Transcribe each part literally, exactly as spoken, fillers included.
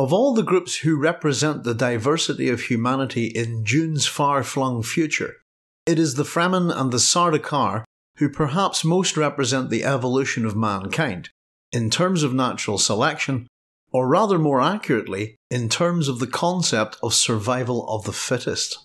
Of all the groups who represent the diversity of humanity in Dune's far-flung future, it is the Fremen and the Sardaukar who perhaps most represent the evolution of mankind, in terms of natural selection, or rather more accurately, in terms of the concept of survival of the fittest.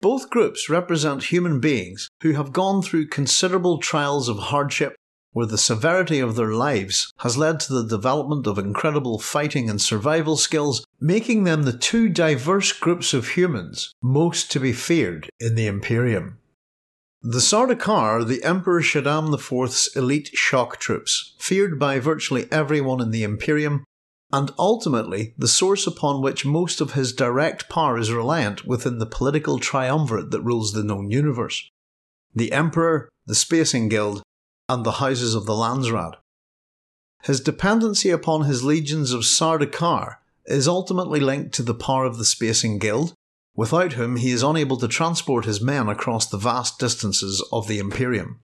Both groups represent human beings who have gone through considerable trials of hardship where the severity of their lives has led to the development of incredible fighting and survival skills, making them the two diverse groups of humans most to be feared in the Imperium. The Sardaukar, the Emperor Shaddam the fourth's elite shock troops, feared by virtually everyone in the Imperium, and ultimately the source upon which most of his direct power is reliant within the political triumvirate that rules the known universe. The Emperor, the Spacing Guild, and the houses of the Landsrad. His dependency upon his legions of Sardaukar is ultimately linked to the power of the Spacing Guild, without whom he is unable to transport his men across the vast distances of the Imperium.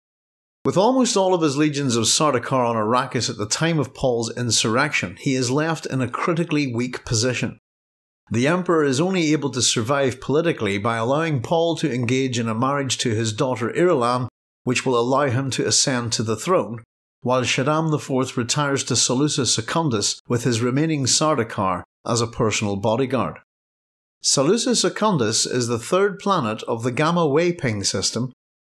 With almost all of his legions of Sardaukar on Arrakis at the time of Paul's insurrection, he is left in a critically weak position. The Emperor is only able to survive politically by allowing Paul to engage in a marriage to his daughter Irulan, which will allow him to ascend to the throne, while Shaddam the fourth retires to Seleucia Secundus with his remaining Sardaukar as a personal bodyguard. Salusa Secundus is the third planet of the Gamma Wayping system,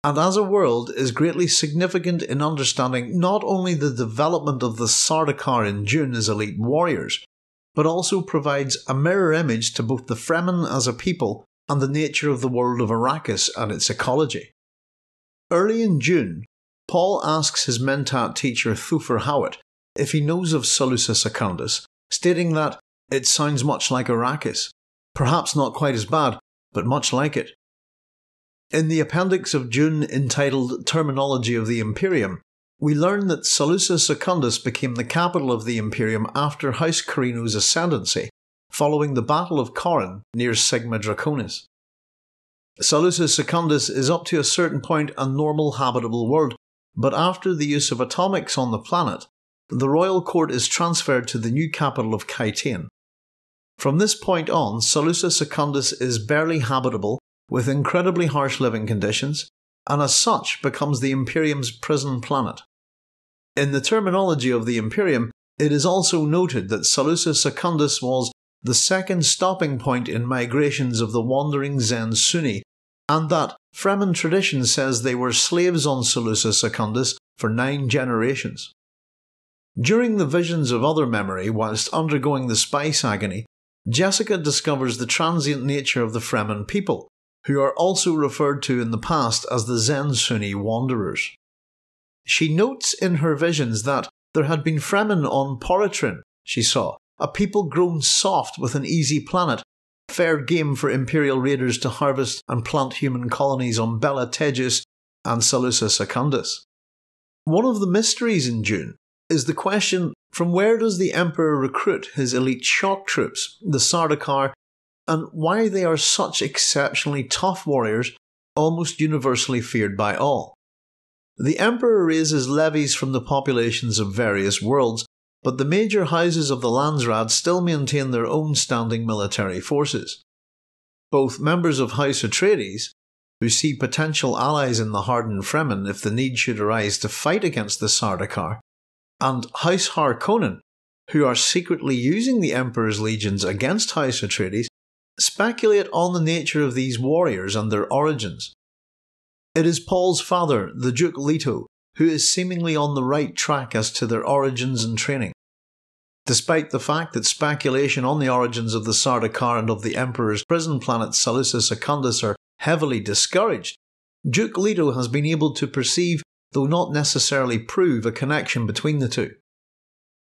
and as a world is greatly significant in understanding not only the development of the Sardaukar in Dune as elite warriors, but also provides a mirror image to both the Fremen as a people and the nature of the world of Arrakis and its ecology. Early in Dune, Paul asks his Mentat teacher Thufir Hawat if he knows of Salusa Secundus, stating that it sounds much like Arrakis. Perhaps not quite as bad, but much like it. In the appendix of Dune entitled Terminology of the Imperium, we learn that Seleucia Secundus became the capital of the Imperium after House Carino's ascendancy, following the Battle of Corin near Sigma Draconis. Seleucia Secundus is up to a certain point a normal habitable world, but after the use of atomics on the planet, the royal court is transferred to the new capital of Kaitaen. From this point on, Seleucia Secundus is barely habitable, with incredibly harsh living conditions, and as such becomes the Imperium's prison planet. In the terminology of the Imperium, it is also noted that Seleucia Secundus was the second stopping point in migrations of the wandering Zen Sunni, and that Fremen tradition says they were slaves on Seleucia Secundus for nine generations. During the visions of other memory, whilst undergoing the Spice Agony, Jessica discovers the transient nature of the Fremen people, who are also referred to in the past as the Zen Sunni Wanderers. She notes in her visions that there had been Fremen on Poratrin, she saw, a people grown soft with an easy planet, fair game for Imperial raiders to harvest and plant human colonies on Bella Tegus and Seleucia Secundus. One of the mysteries in Dune is the question, from where does the Emperor recruit his elite shock troops, the Sardaukar, and why they are such exceptionally tough warriors, almost universally feared by all? The Emperor raises levies from the populations of various worlds, but the major houses of the Landsrad still maintain their own standing military forces. Both members of House Atreides, who see potential allies in the hardened Fremen if the need should arise to fight against the Sardaukar, and House Harkonnen, who are secretly using the Emperor's legions against House Atreides, speculate on the nature of these warriors and their origins. It is Paul's father, the Duke Leto, who is seemingly on the right track as to their origins and training. Despite the fact that speculation on the origins of the Sardaukar and of the Emperor's prison planet Seleucia Secundus are heavily discouraged, Duke Leto has been able to perceive, though not necessarily prove, a connection between the two.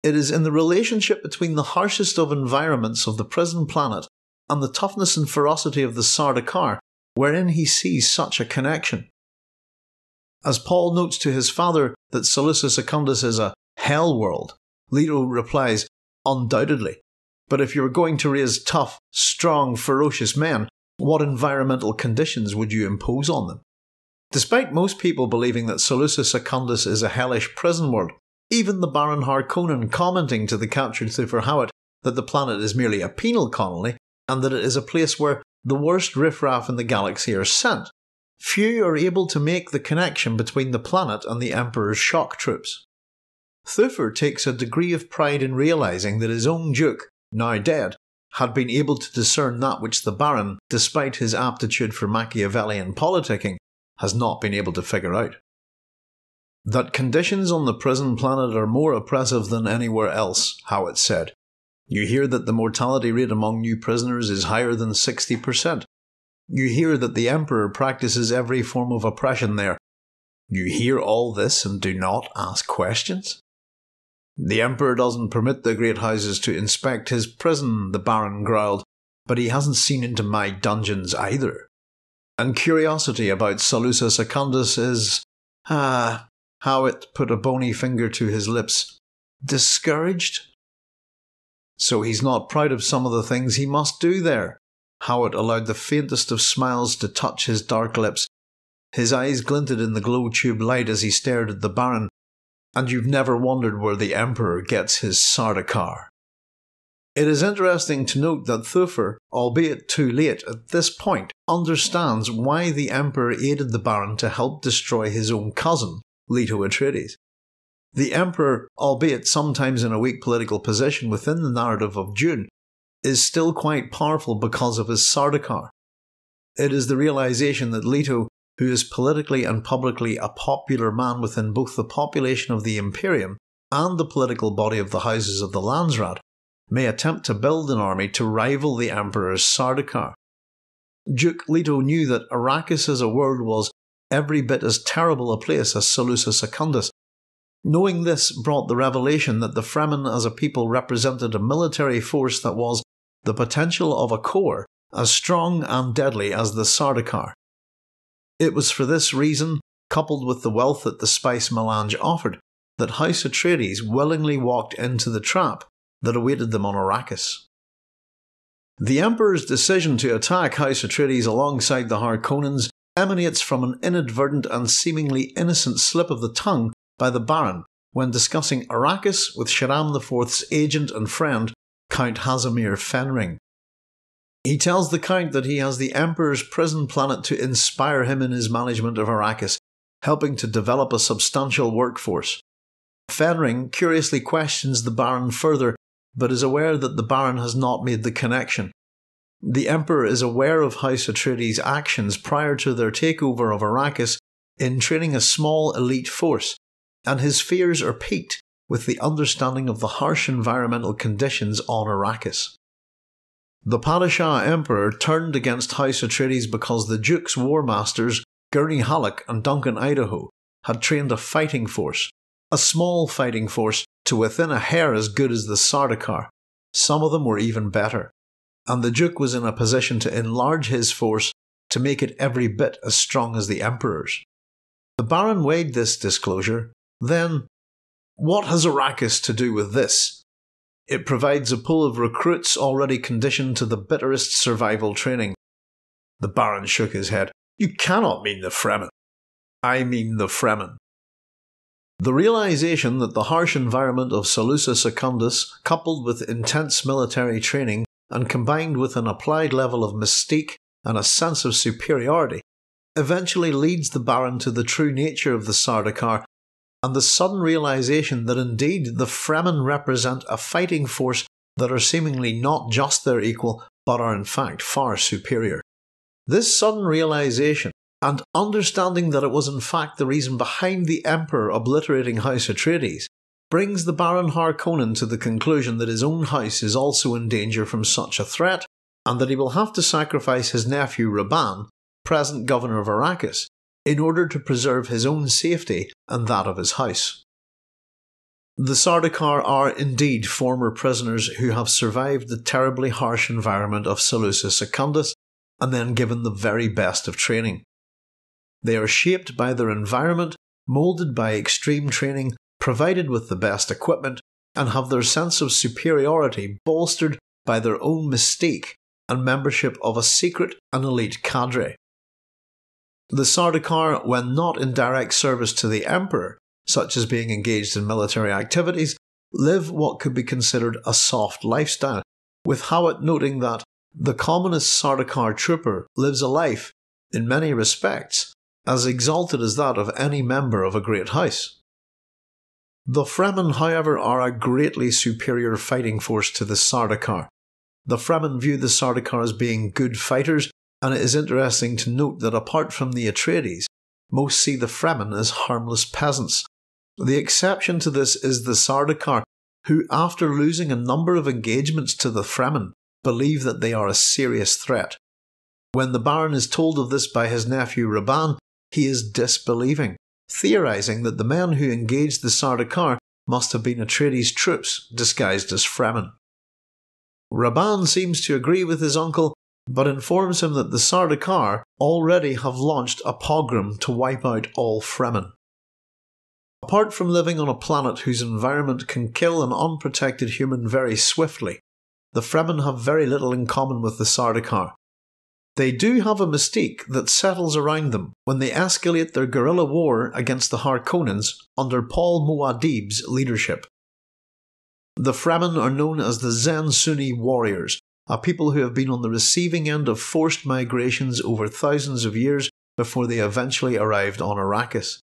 It is in the relationship between the harshest of environments of the prison planet and the toughness and ferocity of the Sardaukar wherein he sees such a connection. As Paul notes to his father that Seleucia Secundus is a hell world, Leto replies, "Undoubtedly. But if you were going to raise tough, strong, ferocious men, what environmental conditions would you impose on them?" Despite most people believing that Seleucia Secundus is a hellish prison world, even the Baron Harkonnen commenting to the captured Thufir Hawat that the planet is merely a penal colony and that it is a place where the worst riffraff in the galaxy are sent, few are able to make the connection between the planet and the Emperor's shock troops. Thufir takes a degree of pride in realising that his own Duke, now dead, had been able to discern that which the Baron, despite his aptitude for Machiavellian politicking, has not been able to figure out. That conditions on the prison planet are more oppressive than anywhere else, Hawat said. You hear that the mortality rate among new prisoners is higher than sixty percent. You hear that the Emperor practices every form of oppression there. You hear all this and do not ask questions? The Emperor doesn't permit the great houses to inspect his prison, the Baron growled, but he hasn't seen into my dungeons either. And curiosity about Salusa Secundus is... Ah, Hawat put a bony finger to his lips. Discouraged? So he's not proud of some of the things he must do there. Hawat allowed the faintest of smiles to touch his dark lips. His eyes glinted in the glow tube light as he stared at the Baron. And you've never wondered where the Emperor gets his Sardaukar. It is interesting to note that Thufir, albeit too late at this point, understands why the Emperor aided the Baron to help destroy his own cousin, Leto Atreides. The Emperor, albeit sometimes in a weak political position within the narrative of Dune, is still quite powerful because of his Sardaukar. It is the realisation that Leto, who is politically and publicly a popular man within both the population of the Imperium and the political body of the Houses of the Landsrad, may attempt to build an army to rival the Emperor's Sardaukar. Duke Leto knew that Arrakis as a world was every bit as terrible a place as Seleucia Secundus. Knowing this brought the revelation that the Fremen as a people represented a military force that was the potential of a corps as strong and deadly as the Sardaukar. It was for this reason, coupled with the wealth that the spice Melange offered, that House Atreides willingly walked into the trap that awaited them on Arrakis. The Emperor's decision to attack House Atreides alongside the Harkonnens emanates from an inadvertent and seemingly innocent slip of the tongue by the Baron when discussing Arrakis with Shaddam the fourth's agent and friend, Count Hazimir Fenring. He tells the Count that he has the Emperor's prison planet to inspire him in his management of Arrakis, helping to develop a substantial workforce. Fenring curiously questions the Baron further, but is aware that the Baron has not made the connection. The Emperor is aware of House Atreides' actions prior to their takeover of Arrakis in training a small elite force, and his fears are piqued with the understanding of the harsh environmental conditions on Arrakis. The Padishah Emperor turned against House Atreides because the Duke's war masters, Gurney Halleck and Duncan Idaho, had trained a fighting force, a small fighting force to within a hair as good as the Sardaukar. Some of them were even better, and the Duke was in a position to enlarge his force to make it every bit as strong as the Emperor's. The Baron weighed this disclosure. Then, what has Arrakis to do with this? It provides a pool of recruits already conditioned to the bitterest survival training. The Baron shook his head. You cannot mean the Fremen. I mean the Fremen. The realisation that the harsh environment of Seleucia Secundus, coupled with intense military training and combined with an applied level of mystique and a sense of superiority, eventually leads the Baron to the true nature of the Sardaukar, and the sudden realisation that indeed the Fremen represent a fighting force that are seemingly not just their equal, but are in fact far superior. This sudden realisation, and understanding that it was in fact the reason behind the Emperor obliterating House Atreides, brings the Baron Harkonnen to the conclusion that his own house is also in danger from such a threat, and that he will have to sacrifice his nephew Rabban, present governor of Arrakis, in order to preserve his own safety and that of his house. The Sardaukar are indeed former prisoners who have survived the terribly harsh environment of Seleucia Secundus and then given the very best of training. They are shaped by their environment, moulded by extreme training, provided with the best equipment, and have their sense of superiority bolstered by their own mystique and membership of a secret and elite cadre. The Sardaukar, when not in direct service to the Emperor, such as being engaged in military activities, live what could be considered a soft lifestyle, with Hawat noting that the commonest Sardaukar trooper lives a life, in many respects, as exalted as that of any member of a great house. The Fremen, however, are a greatly superior fighting force to the Sardaukar. The Fremen view the Sardaukar as being good fighters, and it is interesting to note that apart from the Atreides, most see the Fremen as harmless peasants. The exception to this is the Sardaukar, who after losing a number of engagements to the Fremen, believe that they are a serious threat. When the Baron is told of this by his nephew Rabban, he is disbelieving, theorising that the men who engaged the Sardaukar must have been Atreides troops disguised as Fremen. Rabban seems to agree with his uncle, but informs him that the Sardaukar already have launched a pogrom to wipe out all Fremen. Apart from living on a planet whose environment can kill an unprotected human very swiftly, the Fremen have very little in common with the Sardaukar. They do have a mystique that settles around them when they escalate their guerrilla war against the Harkonnens under Paul Muad'Dib's leadership. The Fremen are known as the Zen Sunni warriors, a people who have been on the receiving end of forced migrations over thousands of years before they eventually arrived on Arrakis.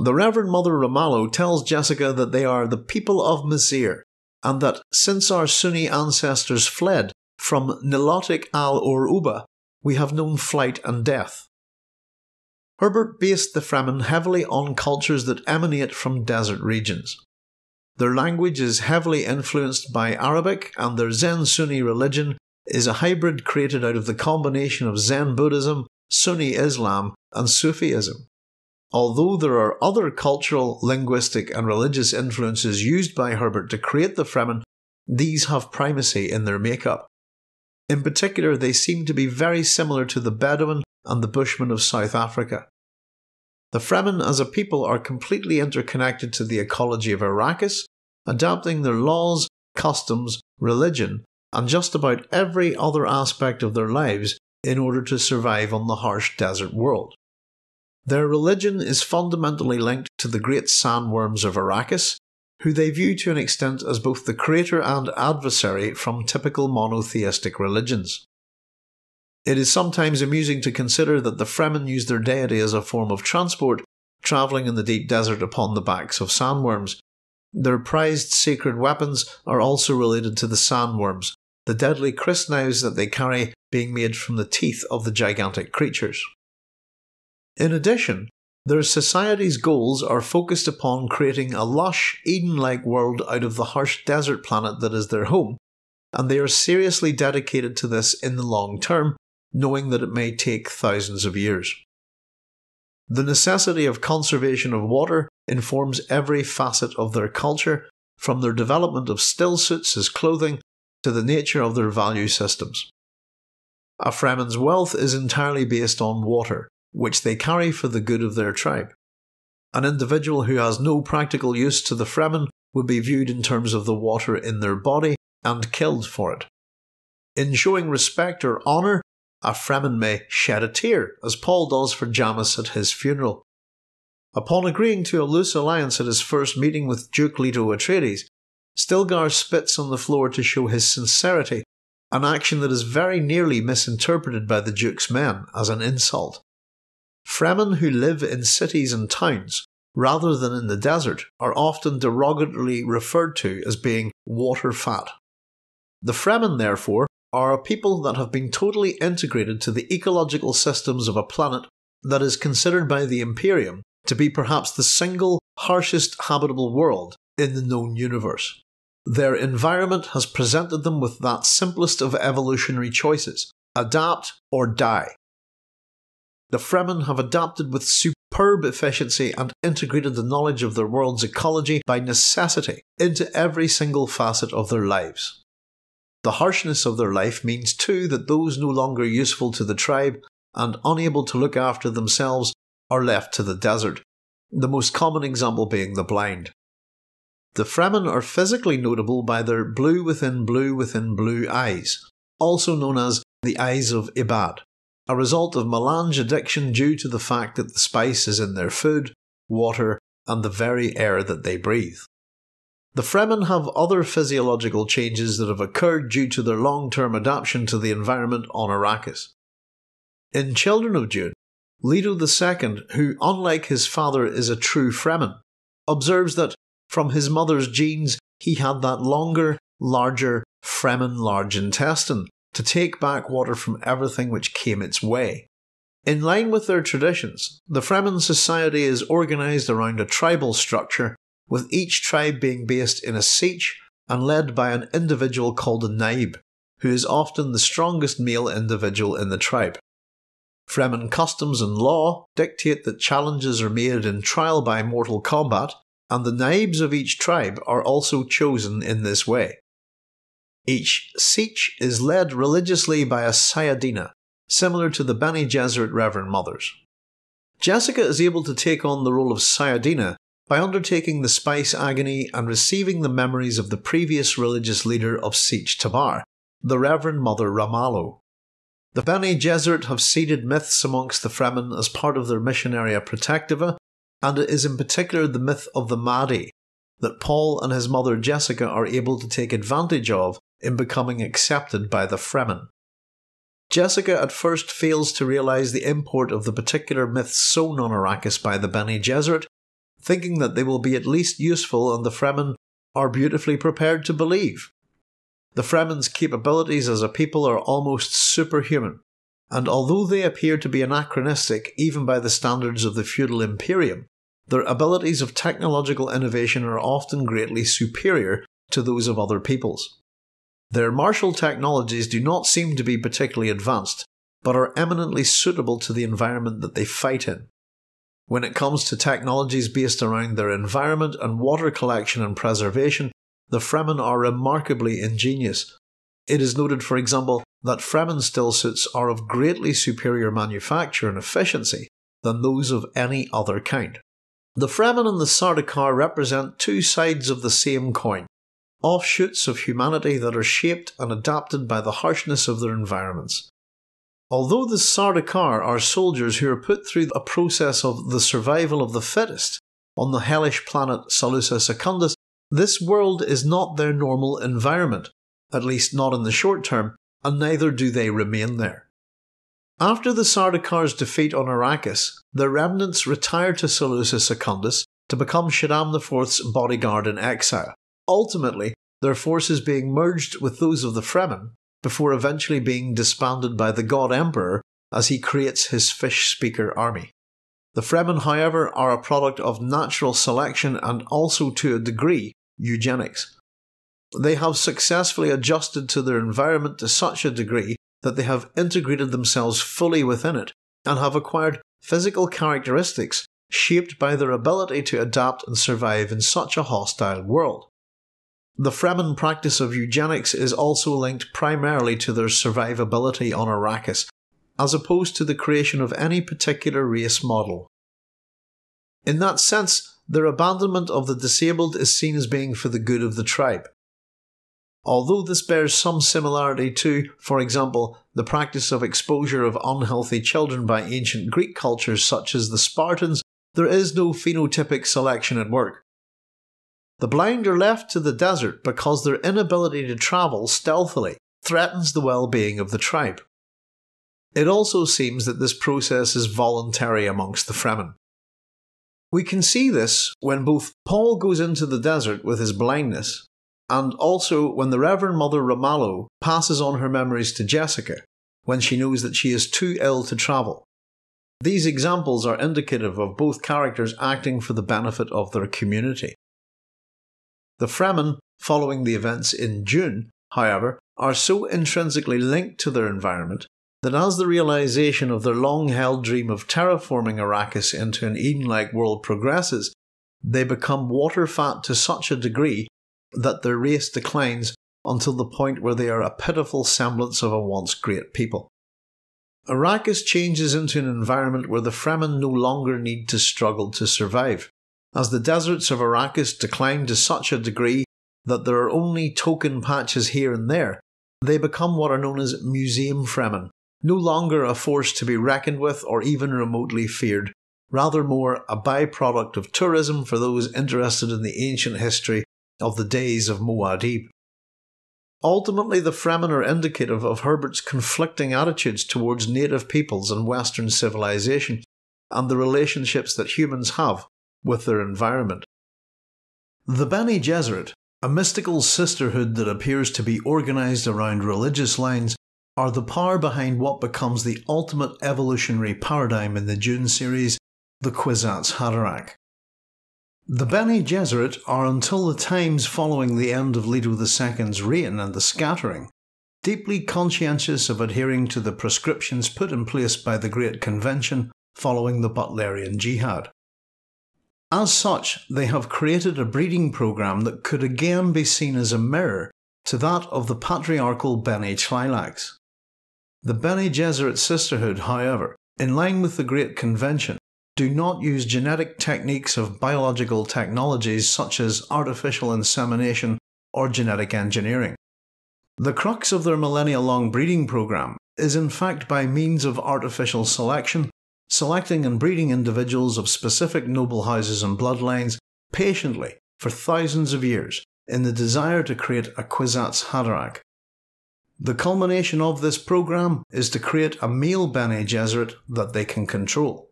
The Reverend Mother Ramallo tells Jessica that they are the people of Mizir, and that since our Sunni ancestors fled from Nilotic al-Oruba, we have known flight and death. Herbert based the Fremen heavily on cultures that emanate from desert regions. Their language is heavily influenced by Arabic, and their Zen Sunni religion is a hybrid created out of the combination of Zen Buddhism, Sunni Islam, and Sufism. Although there are other cultural, linguistic, and religious influences used by Herbert to create the Fremen, these have primacy in their makeup. In particular, they seem to be very similar to the Bedouin and the Bushmen of South Africa. The Fremen as a people are completely interconnected to the ecology of Arrakis, adapting their laws, customs, religion, and just about every other aspect of their lives in order to survive on the harsh desert world. Their religion is fundamentally linked to the great sandworms of Arrakis, who they view to an extent as both the creator and adversary from typical monotheistic religions. It is sometimes amusing to consider that the Fremen use their deity as a form of transport, travelling in the deep desert upon the backs of sandworms. Their prized sacred weapons are also related to the sandworms, the deadly crisp knives that they carry being made from the teeth of the gigantic creatures. In addition, their society's goals are focused upon creating a lush, Eden-like world out of the harsh desert planet that is their home, and they are seriously dedicated to this in the long term, knowing that it may take thousands of years. The necessity of conservation of water informs every facet of their culture, from their development of still suits as clothing to the nature of their value systems. A Fremen's wealth is entirely based on water, which they carry for the good of their tribe. An individual who has no practical use to the Fremen would be viewed in terms of the water in their body and killed for it. In showing respect or honour, a Fremen may shed a tear, as Paul does for Jamis at his funeral. Upon agreeing to a loose alliance at his first meeting with Duke Leto Atreides, Stilgar spits on the floor to show his sincerity, an action that is very nearly misinterpreted by the Duke's men as an insult. Fremen who live in cities and towns, rather than in the desert, are often derogatorily referred to as being water fat. The Fremen, therefore, are a people that have been totally integrated to the ecological systems of a planet that is considered by the Imperium to be perhaps the single harshest habitable world in the known universe. Their environment has presented them with that simplest of evolutionary choices: adapt or die. The Fremen have adapted with superb efficiency and integrated the knowledge of their world's ecology by necessity into every single facet of their lives. The harshness of their life means too that those no longer useful to the tribe and unable to look after themselves are left to the desert, the most common example being the blind. The Fremen are physically notable by their blue within blue within blue eyes, also known as the eyes of Ibad, a result of melange addiction due to the fact that the spice is in their food, water, and the very air that they breathe. The Fremen have other physiological changes that have occurred due to their long-term adaptation to the environment on Arrakis. In Children of Dune, Leto the Second, who unlike his father is a true Fremen, observes that from his mother's genes he had that longer, larger Fremen large intestine to take back water from everything which came its way. In line with their traditions, the Fremen society is organised around a tribal structure, with each tribe being based in a siege and led by an individual called a naib, who is often the strongest male individual in the tribe. Fremen customs and law dictate that challenges are made in trial by mortal combat, and the naibs of each tribe are also chosen in this way. Each siege is led religiously by a sayadina, similar to the Bene Gesserit Reverend Mothers. Jessica is able to take on the role of sayadina by undertaking the Spice Agony and receiving the memories of the previous religious leader of Siege Tabar, the Reverend Mother Ramallo. The Bene Gesserit have seeded myths amongst the Fremen as part of their Missionaria Protectiva, and it is in particular the myth of the Mahdi that Paul and his mother Jessica are able to take advantage of in becoming accepted by the Fremen. Jessica at first fails to realise the import of the particular myths sown on Arrakis by the Bene Gesserit, thinking that they will be at least useful and the Fremen are beautifully prepared to believe. The Fremen's capabilities as a people are almost superhuman, and although they appear to be anachronistic even by the standards of the feudal Imperium, their abilities of technological innovation are often greatly superior to those of other peoples. Their martial technologies do not seem to be particularly advanced, but are eminently suitable to the environment that they fight in. When it comes to technologies based around their environment and water collection and preservation, the Fremen are remarkably ingenious. It is noted, for example, that Fremen still suits are of greatly superior manufacture and efficiency than those of any other kind. The Fremen and the Sardaukar represent two sides of the same coin, offshoots of humanity that are shaped and adapted by the harshness of their environments. Although the Sardaukar are soldiers who are put through a process of the survival of the fittest on the hellish planet Salusa Secundus, this world is not their normal environment, at least not in the short term, and neither do they remain there. After the Sardaukar's defeat on Arrakis, the remnants retire to Seleucia Secundus to become Shaddam the Fourth's bodyguard in exile, ultimately their forces being merged with those of the Fremen, before eventually being disbanded by the God Emperor as he creates his Fish Speaker Army. The Fremen, however, are a product of natural selection and also, to a degree, eugenics. They have successfully adjusted to their environment to such a degree that they have integrated themselves fully within it and have acquired physical characteristics shaped by their ability to adapt and survive in such a hostile world. The Fremen practice of eugenics is also linked primarily to their survivability on Arrakis, as opposed to the creation of any particular race model. In that sense, their abandonment of the disabled is seen as being for the good of the tribe. Although this bears some similarity to, for example, the practice of exposure of unhealthy children by ancient Greek cultures such as the Spartans, there is no phenotypic selection at work. The blind are left to the desert because their inability to travel stealthily threatens the well-being of the tribe. It also seems that this process is voluntary amongst the Fremen. We can see this when both Paul goes into the desert with his blindness, and also when the Reverend Mother Ramallo passes on her memories to Jessica, when she knows that she is too ill to travel. These examples are indicative of both characters acting for the benefit of their community. The Fremen, following the events in Dune, however, are so intrinsically linked to their environment that as the realisation of their long-held dream of terraforming Arrakis into an Eden-like world progresses, they become water-fat to such a degree that their race declines until the point where they are a pitiful semblance of a once great people. Arrakis changes into an environment where the Fremen no longer need to struggle to survive, as the deserts of Arrakis decline to such a degree that there are only token patches here and there. They become what are known as museum Fremen, no longer a force to be reckoned with or even remotely feared, rather more a byproduct of tourism for those interested in the ancient history of the days of Muad'Dib. Ultimately, the Fremen are indicative of Herbert's conflicting attitudes towards native peoples and Western civilization, and the relationships that humans have with their environment. The Bene Gesserit, a mystical sisterhood that appears to be organised around religious lines, are the power behind what becomes the ultimate evolutionary paradigm in the Dune series, the Kwisatz Haderach. The Bene Gesserit are, until the times following the end of Leto the second's reign and the Scattering, deeply conscientious of adhering to the prescriptions put in place by the Great Convention following the Butlerian Jihad. As such, they have created a breeding programme that could again be seen as a mirror to that of the patriarchal Bene Tlilacs. The Bene Gesserit sisterhood, however, in line with the Great Convention, do not use genetic techniques of biological technologies such as artificial insemination or genetic engineering. The crux of their millennia-long breeding programme is in fact by means of artificial selection, selecting and breeding individuals of specific noble houses and bloodlines patiently for thousands of years in the desire to create a Kwisatz Haderach. The culmination of this programme is to create a male Bene Gesserit that they can control.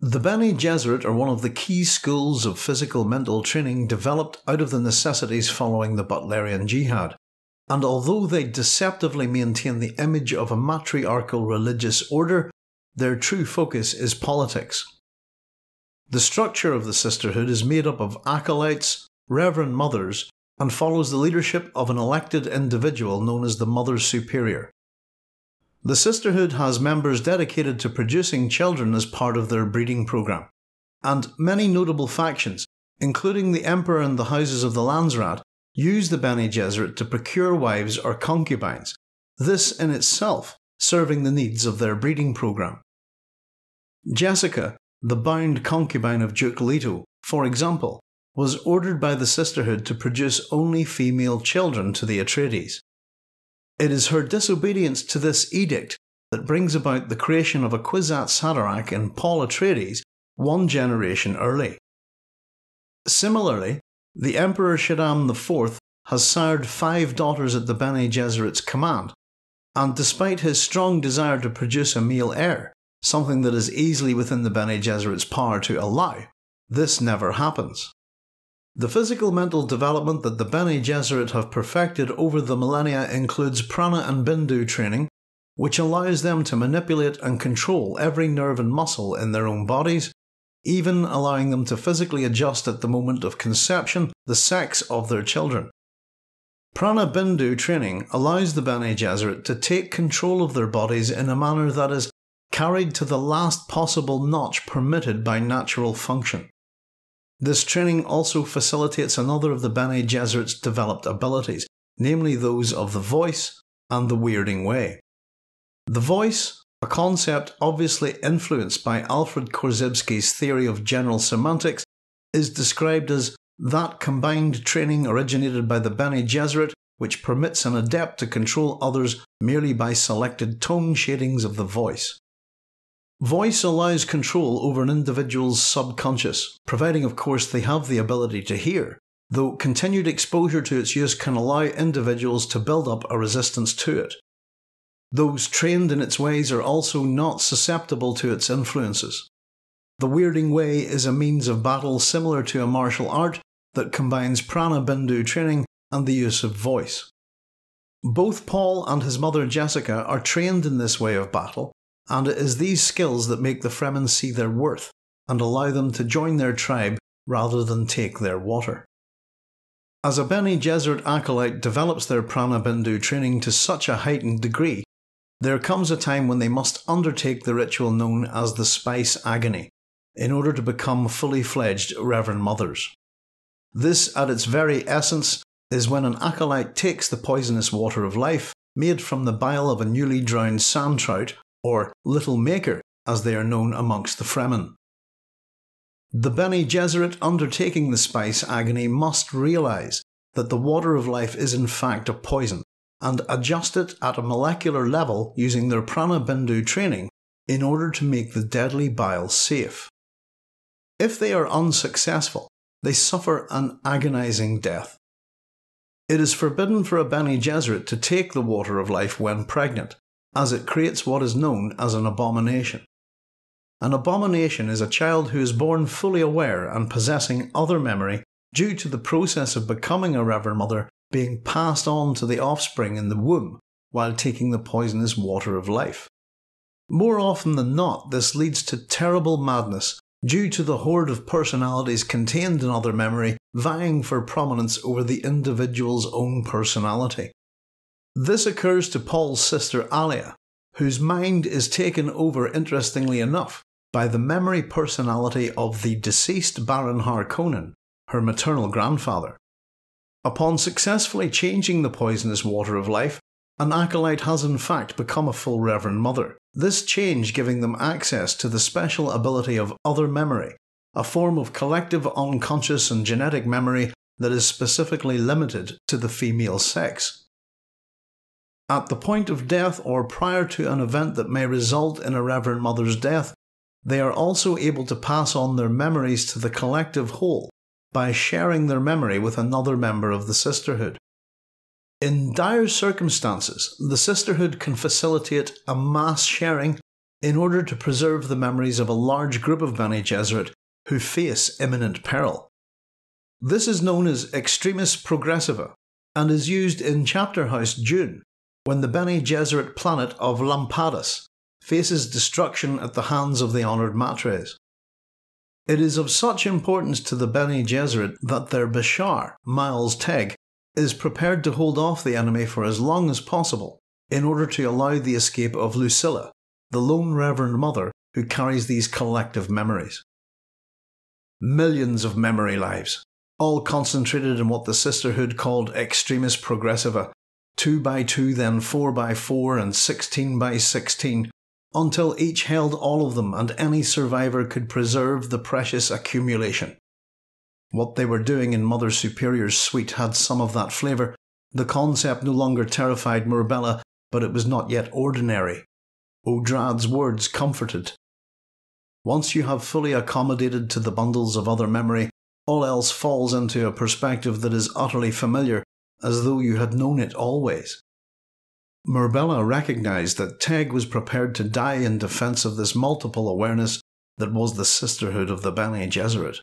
The Bene Gesserit are one of the key schools of physical mental training developed out of the necessities following the Butlerian Jihad, and although they deceptively maintain the image of a matriarchal religious order, their true focus is politics. The structure of the sisterhood is made up of acolytes, Reverend Mothers, and follows the leadership of an elected individual known as the Mother Superior. The sisterhood has members dedicated to producing children as part of their breeding programme, and many notable factions, including the Emperor and the Houses of the Landsrad, use the Bene Gesserit to procure wives or concubines, this in itself serving the needs of their breeding programme. Jessica, the bound concubine of Duke Leto, for example, was ordered by the sisterhood to produce only female children to the Atreides. It is her disobedience to this edict that brings about the creation of a Kwisatz Haderach in Paul Atreides one generation early. Similarly, the Emperor Shaddam the fourth has sired five daughters at the Bene Gesserit's command, and despite his strong desire to produce a male heir, something that is easily within the Bene Gesserit's power to allow, this never happens. The physical mental development that the Bene Gesserit have perfected over the millennia includes Prana and Bindu training, which allows them to manipulate and control every nerve and muscle in their own bodies, even allowing them to physically adjust at the moment of conception the sex of their children. Prana Bindu training allows the Bene Gesserit to take control of their bodies in a manner that is carried to the last possible notch permitted by natural function. This training also facilitates another of the Bene Gesserit's developed abilities, namely those of the voice and the weirding way. The voice, a concept obviously influenced by Alfred Korzybski's theory of general semantics, is described as that combined training originated by the Bene Gesserit which permits an adept to control others merely by selected tone shadings of the voice. Voice allows control over an individual's subconscious, providing of course they have the ability to hear, though continued exposure to its use can allow individuals to build up a resistance to it. Those trained in its ways are also not susceptible to its influences. The weirding way is a means of battle similar to a martial art that combines Prana Bindu training and the use of voice. Both Paul and his mother Jessica are trained in this way of battle, and it is these skills that make the Fremen see their worth and allow them to join their tribe rather than take their water. As a Bene Gesserit acolyte develops their Prana Bindu training to such a heightened degree, there comes a time when they must undertake the ritual known as the Spice Agony in order to become fully fledged Reverend Mothers. This, at its very essence, is when an acolyte takes the poisonous Water of Life made from the bile of a newly drowned sand trout, or Little Maker as they are known amongst the Fremen. The Bene Gesserit undertaking the Spice Agony must realise that the Water of Life is in fact a poison, and adjust it at a molecular level using their Prana Bindu training in order to make the deadly bile safe. If they are unsuccessful, they suffer an agonizing death. It is forbidden for a Bene Gesserit to take the Water of Life when pregnant, as it creates what is known as an abomination. An abomination is a child who is born fully aware and possessing other memory due to the process of becoming a Reverend Mother being passed on to the offspring in the womb while taking the poisonous Water of Life. More often than not, this leads to terrible madness due to the horde of personalities contained in other memory vying for prominence over the individual's own personality. This occurs to Paul's sister Alia, whose mind is taken over, interestingly enough, by the memory personality of the deceased Baron Harkonnen, her maternal grandfather. Upon successfully changing the poisonous Water of Life, an acolyte has in fact become a full Reverend Mother, this change giving them access to the special ability of other memory, a form of collective unconscious and genetic memory that is specifically limited to the female sex. At the point of death or prior to an event that may result in a Reverend Mother's death, they are also able to pass on their memories to the collective whole by sharing their memory with another member of the sisterhood. In dire circumstances, the sisterhood can facilitate a mass sharing in order to preserve the memories of a large group of Bene Gesserit who face imminent peril. This is known as extremis progressiva and is used in Chapter House Dune when the Bene Gesserit planet of Lampadus faces destruction at the hands of the Honoured Matres. It is of such importance to the Bene Gesserit that their Bashar, Miles Teg, is prepared to hold off the enemy for as long as possible in order to allow the escape of Lucilla, the lone Reverend Mother who carries these collective memories. Millions of memory lives, all concentrated in what the sisterhood called extremis progressiva, two by two then four by four and sixteen by sixteen, until each held all of them and any survivor could preserve the precious accumulation. What they were doing in Mother Superior's suite had some of that flavour. The concept no longer terrified Mirabella, but it was not yet ordinary. Odrad's words comforted. Once you have fully accommodated to the bundles of other memory, all else falls into a perspective that is utterly familiar, as though you had known it always. Mirabella recognised that Teg was prepared to die in defence of this multiple awareness that was the sisterhood of the Bene Gesserit.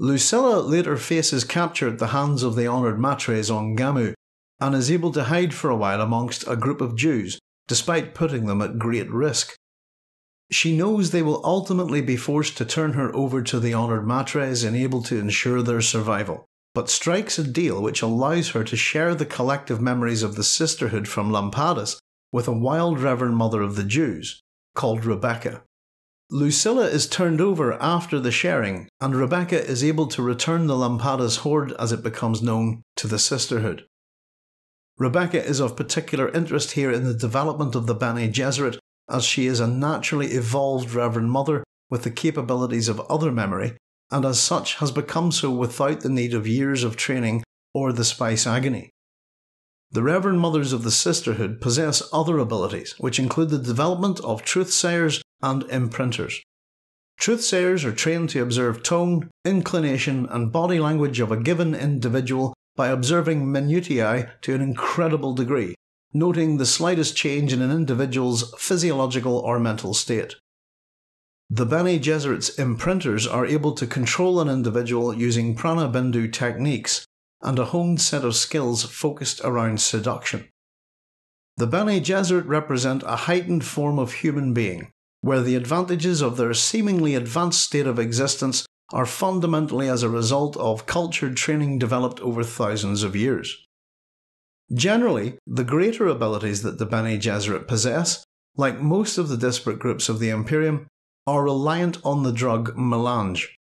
Lucilla later faces capture at the hands of the Honoured Matres on Gammu, and is able to hide for a while amongst a group of Jews, despite putting them at great risk. She knows they will ultimately be forced to turn her over to the Honoured Matres and able to ensure their survival, but strikes a deal which allows her to share the collective memories of the sisterhood from Lampadus with a wild Reverend Mother of the Jews, called Rebecca. Lucilla is turned over after the sharing, and Rebecca is able to return the Lampadus horde, as it becomes known, to the sisterhood. Rebecca is of particular interest here in the development of the Bene Gesserit, as she is a naturally evolved Reverend Mother with the capabilities of other memory, and as such has become so without the need of years of training or the Spice Agony. The Reverend Mothers of the Sisterhood possess other abilities, which include the development of truth-sayers and imprinters. Truth-sayers are trained to observe tone, inclination and body language of a given individual by observing minutiae to an incredible degree, noting the slightest change in an individual's physiological or mental state. The Bene Gesserit's imprinters are able to control an individual using Prana Bindu techniques, and a honed set of skills focused around seduction. The Bene Gesserit represent a heightened form of human being, where the advantages of their seemingly advanced state of existence are fundamentally as a result of cultured training developed over thousands of years. Generally, the greater abilities that the Bene Gesserit possess, like most of the disparate groups of the Imperium, are reliant on the drug Melange.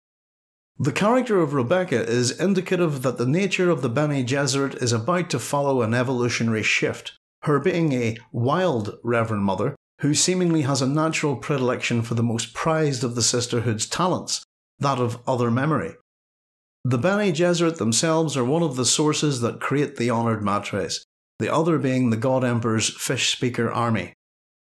The character of Rebecca is indicative that the nature of the Bene Gesserit is about to follow an evolutionary shift, her being a wild Reverend Mother who seemingly has a natural predilection for the most prized of the sisterhood's talents, that of other memory. The Bene Gesserit themselves are one of the sources that create the Honoured Matres, the other being the God Emperor's Fish Speaker Army.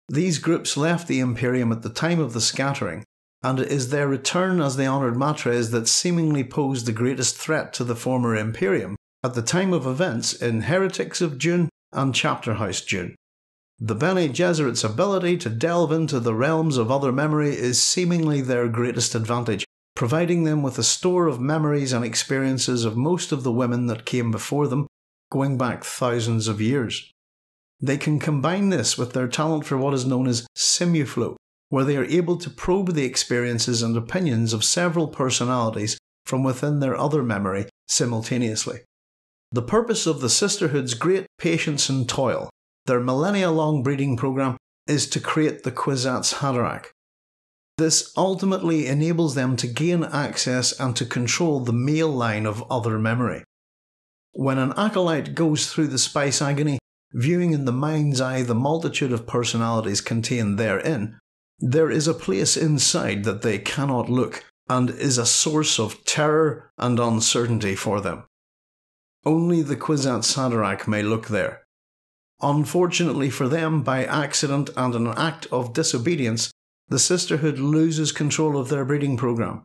These groups left the Imperium at the time of the scattering, and it is their return as the Honoured Matres that seemingly posed the greatest threat to the former Imperium at the time of events in Heretics of Dune and Chapter House Dune. The Bene Gesserit's ability to delve into the realms of other memory is seemingly their greatest advantage, providing them with a store of memories and experiences of most of the women that came before them, going back thousands of years. They can combine this with their talent for what is known as simuflo, where they are able to probe the experiences and opinions of several personalities from within their other memory simultaneously. The purpose of the Sisterhood's great patience and toil, their millennia-long breeding programme, is to create the Kwisatz Haderach. This ultimately enables them to gain access and to control the male line of other memory. When an acolyte goes through the Spice Agony, viewing in the mind's eye the multitude of personalities contained therein, there is a place inside that they cannot look, and is a source of terror and uncertainty for them. Only the Kwisatz Haderach may look there. Unfortunately for them, by accident and an act of disobedience, the Sisterhood loses control of their breeding programme.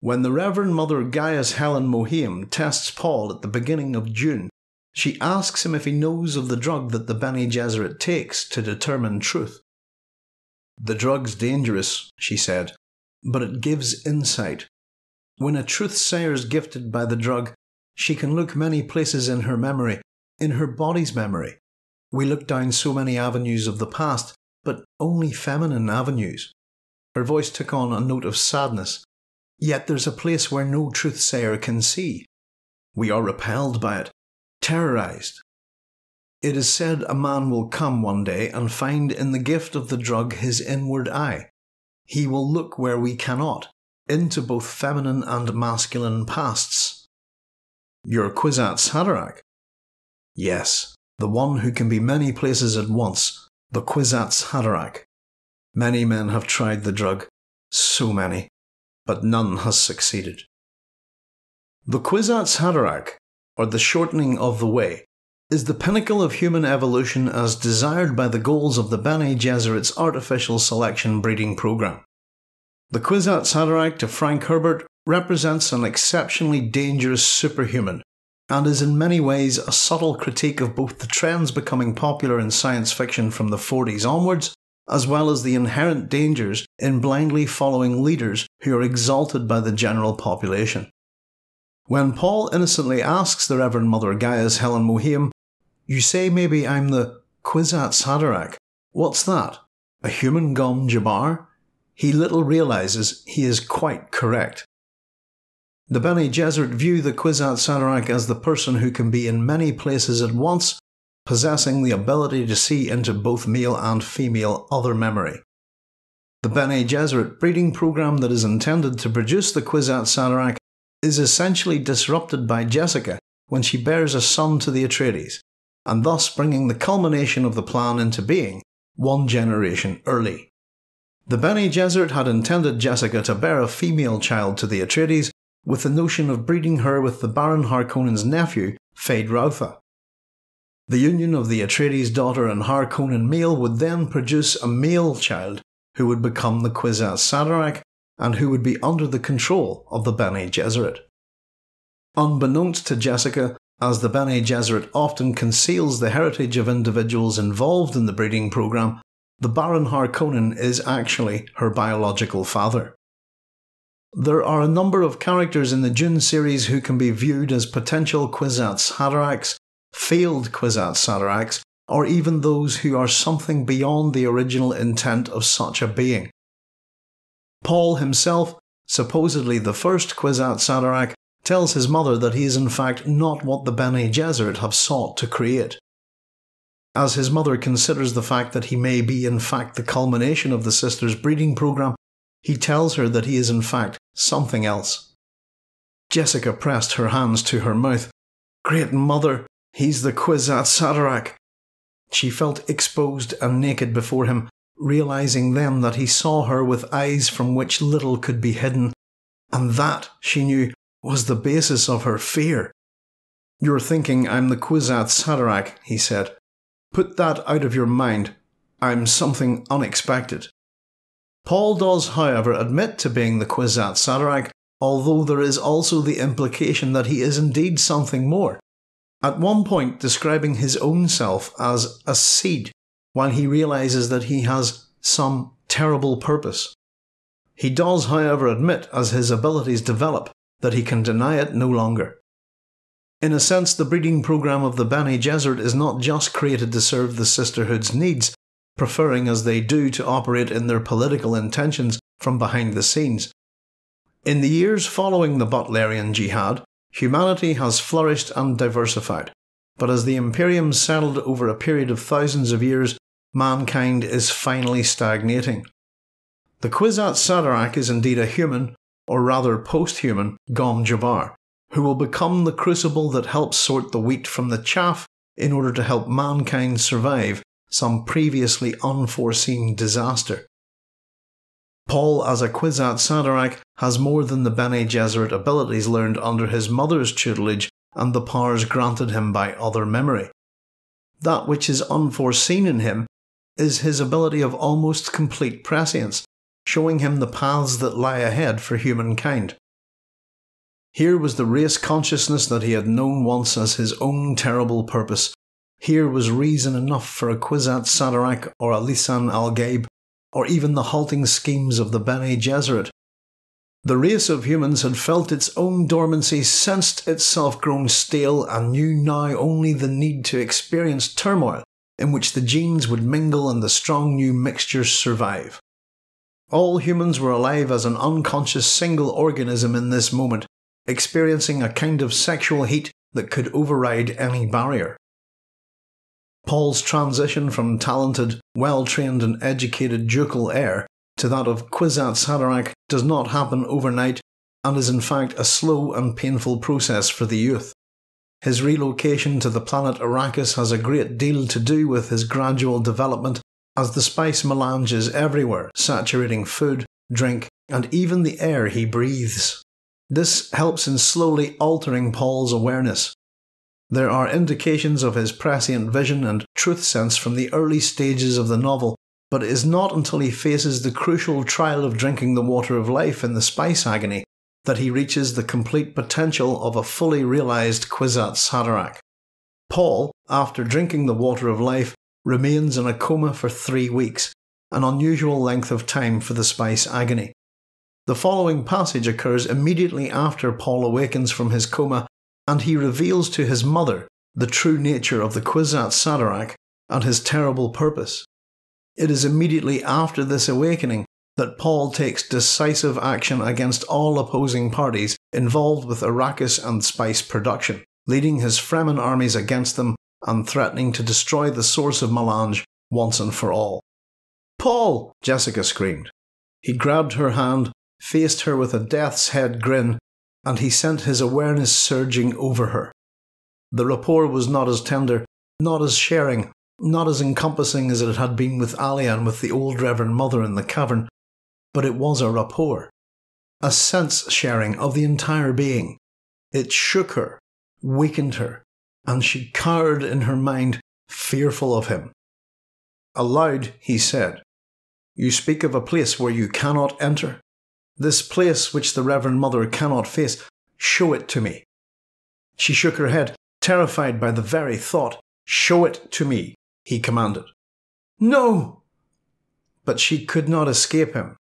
When the Reverend Mother Gaius Helen Mohiam tests Paul at the beginning of June, she asks him if he knows of the drug that the Bene Gesserit takes to determine truth. "The drug's dangerous," she said, "but it gives insight. When a truthsayer is gifted by the drug, she can look many places in her memory, in her body's memory. We look down so many avenues of the past, but only feminine avenues." Her voice took on a note of sadness. "Yet there's a place where no truthsayer can see. We are repelled by it, terrorized. It is said a man will come one day and find in the gift of the drug his inward eye. He will look where we cannot, into both feminine and masculine pasts." "Your Kwisatz Haderach?" "Yes, the one who can be many places at once, the Kwisatz Haderach. Many men have tried the drug, so many, but none has succeeded." The Kwisatz Haderach, or the shortening of the way, is the pinnacle of human evolution as desired by the goals of the Bene Gesserit's artificial selection breeding programme. The Kwisatz Haderach, to Frank Herbert, represents an exceptionally dangerous superhuman, and is in many ways a subtle critique of both the trends becoming popular in science fiction from the forties onwards, as well as the inherent dangers in blindly following leaders who are exalted by the general population. When Paul innocently asks the Reverend Mother Gaius Helen Mohiam, "You say maybe I'm the Kwisatz Haderach. What's that? A human gum jabbar?" he little realises he is quite correct. The Bene Gesserit view the Kwisatz Haderach as the person who can be in many places at once, possessing the ability to see into both male and female other memory. The Bene Gesserit breeding programme that is intended to produce the Kwisatz Haderach is essentially disrupted by Jessica when she bears a son to the Atreides, and thus bringing the culmination of the plan into being one generation early. The Bene Gesserit had intended Jessica to bear a female child to the Atreides, with the notion of breeding her with the Baron Harkonnen's nephew, Feyd Rautha. The union of the Atreides' daughter and Harkonnen male would then produce a male child who would become the Kwisatz Haderach and who would be under the control of the Bene Gesserit. Unbeknownst to Jessica, as the Bene Gesserit often conceals the heritage of individuals involved in the breeding programme, the Baron Harkonnen is actually her biological father. There are a number of characters in the Dune series who can be viewed as potential Kwisatz Haderachs, failed Kwisatz Haderachs, or even those who are something beyond the original intent of such a being. Paul himself, supposedly the first Kwisatz Haderach, tells his mother that he is in fact not what the Bene Gesserit have sought to create. As his mother considers the fact that he may be in fact the culmination of the sisters' breeding programme, he tells her that he is in fact something else. Jessica pressed her hands to her mouth. "Great Mother, he's the Kwisatz Haderach." She felt exposed and naked before him, realising then that he saw her with eyes from which little could be hidden, and that, she knew, was the basis of her fear. "You're thinking I'm the Kwisatz Haderach," he said. "Put that out of your mind. I'm something unexpected." Paul does, however, admit to being the Kwisatz Haderach, although there is also the implication that he is indeed something more, at one point describing his own self as a seed, while he realises that he has some terrible purpose. He does, however, admit, as his abilities develop, that he can deny it no longer. In a sense, the breeding programme of the Bene Gesserit is not just created to serve the Sisterhood's needs, preferring as they do to operate in their political intentions from behind the scenes. In the years following the Butlerian Jihad, humanity has flourished and diversified, but as the Imperium settled over a period of thousands of years, mankind is finally stagnating. The Kwisatz Haderach is indeed a human, or rather post-human, Gom Jabbar, who will become the crucible that helps sort the wheat from the chaff in order to help mankind survive some previously unforeseen disaster. Paul, as a Kwisatz Haderach, has more than the Bene Gesserit abilities learned under his mother's tutelage and the powers granted him by other memory. That which is unforeseen in him is his ability of almost complete prescience, showing him the paths that lie ahead for humankind. Here was the race consciousness that he had known once as his own terrible purpose. Here was reason enough for a Kwisatz Haderach or a Lisan al-Ghaib, or even the halting schemes of the Bene Gesserit. The race of humans had felt its own dormancy, sensed itself grown stale, and knew now only the need to experience turmoil, in which the genes would mingle and the strong new mixtures survive. All humans were alive as an unconscious single organism in this moment, experiencing a kind of sexual heat that could override any barrier. Paul's transition from talented, well-trained and educated ducal heir to that of Kwisatz Haderach does not happen overnight and is in fact a slow and painful process for the youth. His relocation to the planet Arrakis has a great deal to do with his gradual development, as the spice melange is everywhere, saturating food, drink and even the air he breathes. This helps in slowly altering Paul's awareness. There are indications of his prescient vision and truth sense from the early stages of the novel, but it is not until he faces the crucial trial of drinking the water of life in the Spice Agony that he reaches the complete potential of a fully realised Kwisatz Haderach. Paul, after drinking the water of life, remains in a coma for three weeks, an unusual length of time for the Spice Agony. The following passage occurs immediately after Paul awakens from his coma, and he reveals to his mother the true nature of the Kwisatz Haderach and his terrible purpose. It is immediately after this awakening that Paul takes decisive action against all opposing parties involved with Arrakis and spice production, leading his Fremen armies against them and threatening to destroy the source of melange once and for all. "Paul!" Jessica screamed. He grabbed her hand, faced her with a death's head grin, and he sent his awareness surging over her. The rapport was not as tender, not as sharing, not as encompassing as it had been with Ali and with the old Reverend Mother in the cavern, but it was a rapport, a sense-sharing of the entire being. It shook her, weakened her, and she cowered in her mind, fearful of him. Aloud, he said, "You speak of a place where you cannot enter. This place which the Reverend Mother cannot face, show it to me." She shook her head, terrified by the very thought. "Show it to me," he commanded. "No!" But she could not escape him.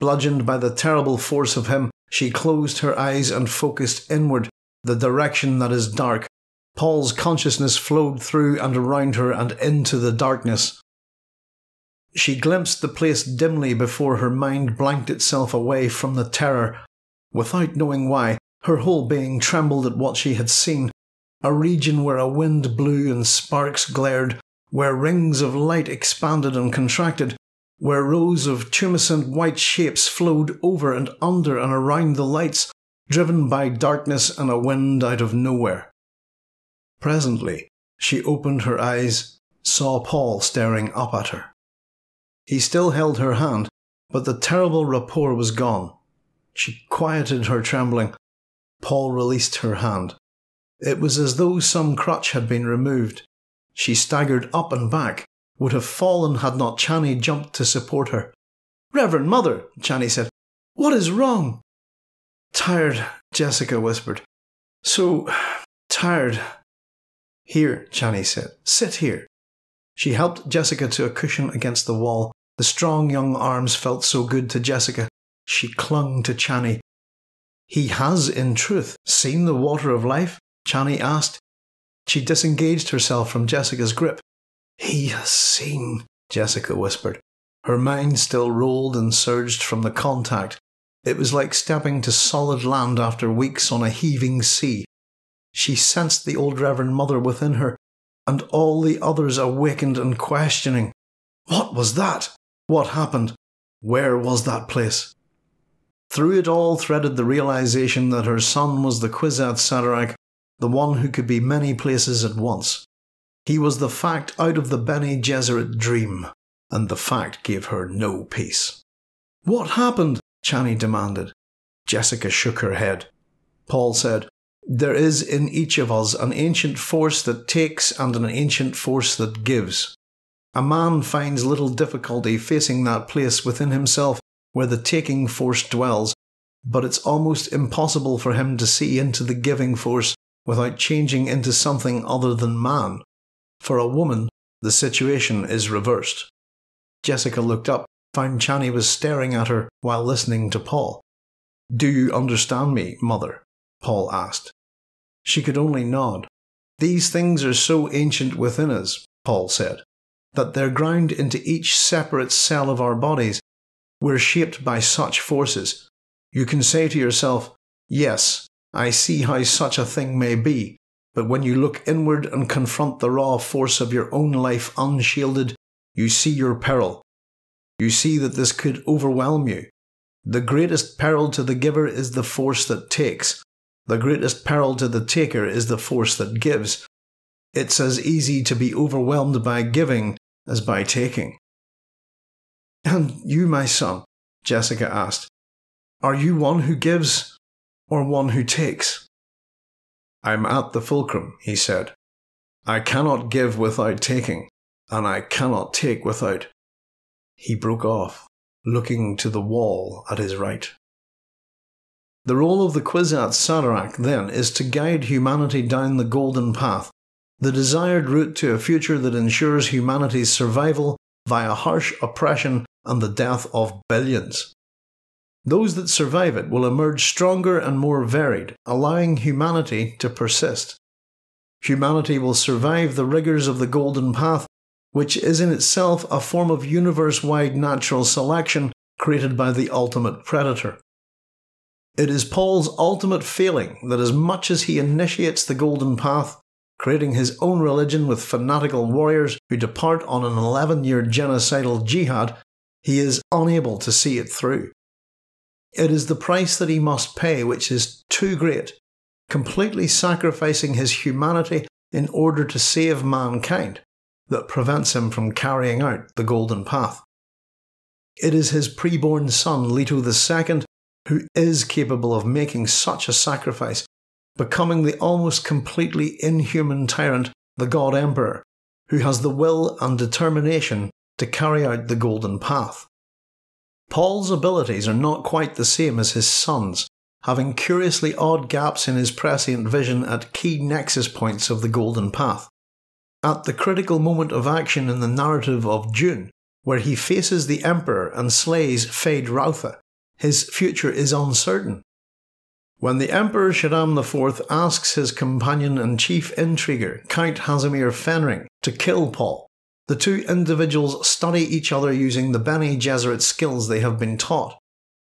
Bludgeoned by the terrible force of him, she closed her eyes and focused inward, the direction that is dark. Paul's consciousness flowed through and around her and into the darkness. She glimpsed the place dimly before her mind blanked itself away from the terror. Without knowing why, her whole being trembled at what she had seen, a region where a wind blew and sparks glared, where rings of light expanded and contracted, where rows of tumescent white shapes flowed over and under and around the lights, driven by darkness and a wind out of nowhere. Presently, she opened her eyes, saw Paul staring up at her. He still held her hand, but the terrible rapport was gone. She quieted her trembling. Paul released her hand. It was as though some crutch had been removed. She staggered up and back, would have fallen had not Chani jumped to support her. Reverend Mother, Chani said. What is wrong? Tired, Jessica whispered. So tired. Here, Chani said. Sit here. She helped Jessica to a cushion against the wall. The strong young arms felt so good to Jessica. She clung to Chani. He has, in truth, seen the Water of Life? Chani asked. She disengaged herself from Jessica's grip. He has seen, Jessica whispered. Her mind still rolled and surged from the contact. It was like stepping to solid land after weeks on a heaving sea. She sensed the old Reverend Mother within her, and all the others awakened and questioning. What was that? What happened? Where was that place? Through it all threaded the realization that her son was the Kwisatz Haderach, the one who could be many places at once. He was the fact out of the Bene Gesserit dream, and the fact gave her no peace. What happened? Chani demanded. Jessica shook her head. Paul said, There is in each of us an ancient force that takes and an ancient force that gives. A man finds little difficulty facing that place within himself where the taking force dwells, but it's almost impossible for him to see into the giving force without changing into something other than man. For a woman, the situation is reversed. Jessica looked up, found Chani was staring at her while listening to Paul. Do you understand me, Mother? Paul asked. She could only nod. These things are so ancient within us, Paul said, that they're ground into each separate cell of our bodies. We're shaped by such forces. You can say to yourself, yes, I see how such a thing may be, but when you look inward and confront the raw force of your own life unshielded, you see your peril. You see that this could overwhelm you. The greatest peril to the giver is the force that takes. The greatest peril to the taker is the force that gives. It's as easy to be overwhelmed by giving as by taking. And you, my son, Jessica asked, are you one who gives or one who takes? I'm at the fulcrum, he said. I cannot give without taking, and I cannot take without. He broke off, looking to the wall at his right. The role of the Kwisatz Haderach, then, is to guide humanity down the golden path, the desired route to a future that ensures humanity's survival via harsh oppression and the death of billions. Those that survive it will emerge stronger and more varied, allowing humanity to persist. Humanity will survive the rigours of the golden path, which is in itself a form of universe-wide natural selection created by the ultimate predator. It is Paul's ultimate failing that as much as he initiates the golden path, creating his own religion with fanatical warriors who depart on an eleven-year genocidal jihad, he is unable to see it through. It is the price that he must pay which is too great, completely sacrificing his humanity in order to save mankind, that prevents him from carrying out the golden path. It is his preborn son, Leto the Second, who is capable of making such a sacrifice, becoming the almost completely inhuman tyrant, the God Emperor, who has the will and determination to carry out the golden path. Paul's abilities are not quite the same as his son's, having curiously odd gaps in his prescient vision at key nexus points of the golden path. At the critical moment of action in the narrative of Dune, where he faces the Emperor and slays Fade Rautha, his future is uncertain. When the Emperor Shaddam the Fourth asks his companion and chief intriguer, Count Hazimir Fenring, to kill Paul, the two individuals study each other using the Bene Gesserit skills they have been taught,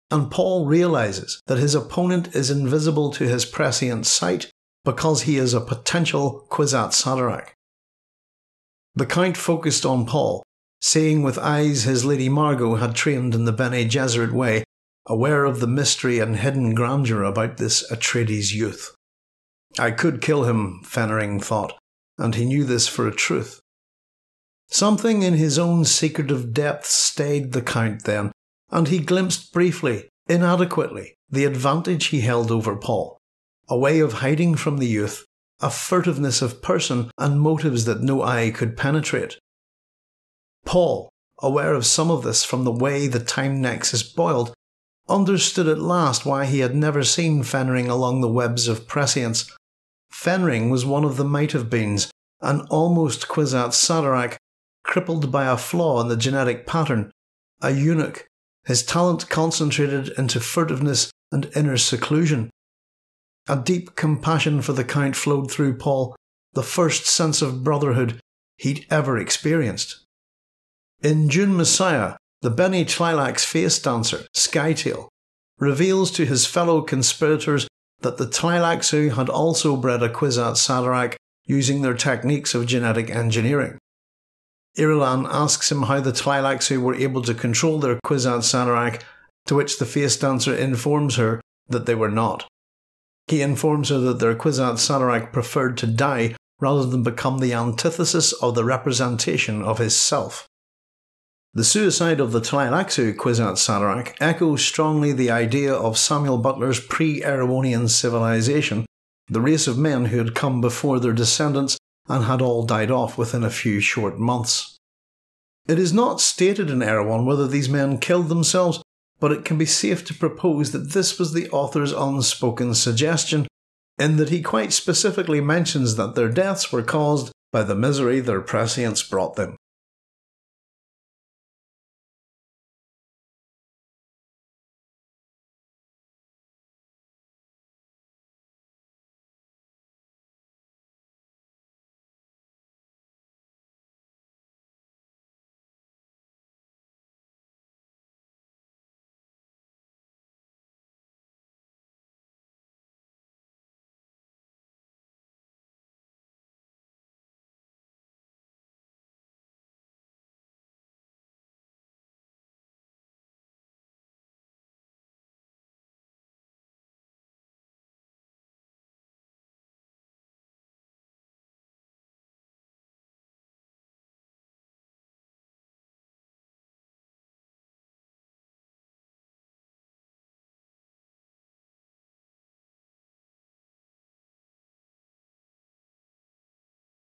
and Paul realises that his opponent is invisible to his prescient sight because he is a potential Kwisatz Haderach. The Count focused on Paul, seeing with eyes his Lady Margot had trained in the Bene Gesserit way, aware of the mystery and hidden grandeur about this Atreides youth. I could kill him, Fenring thought, and he knew this for a truth. Something in his own secretive depth stayed the Count then, and he glimpsed briefly, inadequately, the advantage he held over Paul, a way of hiding from the youth, a furtiveness of person and motives that no eye could penetrate. Paul, aware of some of this from the way the time nexus boiled, understood at last why he had never seen Fenring along the webs of prescience. Fenring was one of the might-have-beens, an almost Kwisatz Haderach, crippled by a flaw in the genetic pattern, a eunuch, his talent concentrated into furtiveness and inner seclusion. A deep compassion for the Count flowed through Paul, the first sense of brotherhood he'd ever experienced. In Dune Messiah, the Bene Tlilac's face dancer, Skytail, reveals to his fellow conspirators that the Tlilaxu had also bred a Kwisatz Haderach using their techniques of genetic engineering. Irulan asks him how the Tlilaxu were able to control their Kwisatz Haderach, to which the face dancer informs her that they were not. He informs her that their Kwisatz Haderach preferred to die rather than become the antithesis of the representation of his self. The suicide of the Tlilaxu Kwisatz Haderach echoes strongly the idea of Samuel Butler's pre-Erewhonian civilization, the race of men who had come before their descendants and had all died off within a few short months. It is not stated in Erewhon whether these men killed themselves, but it can be safe to propose that this was the author's unspoken suggestion, in that he quite specifically mentions that their deaths were caused by the misery their prescience brought them.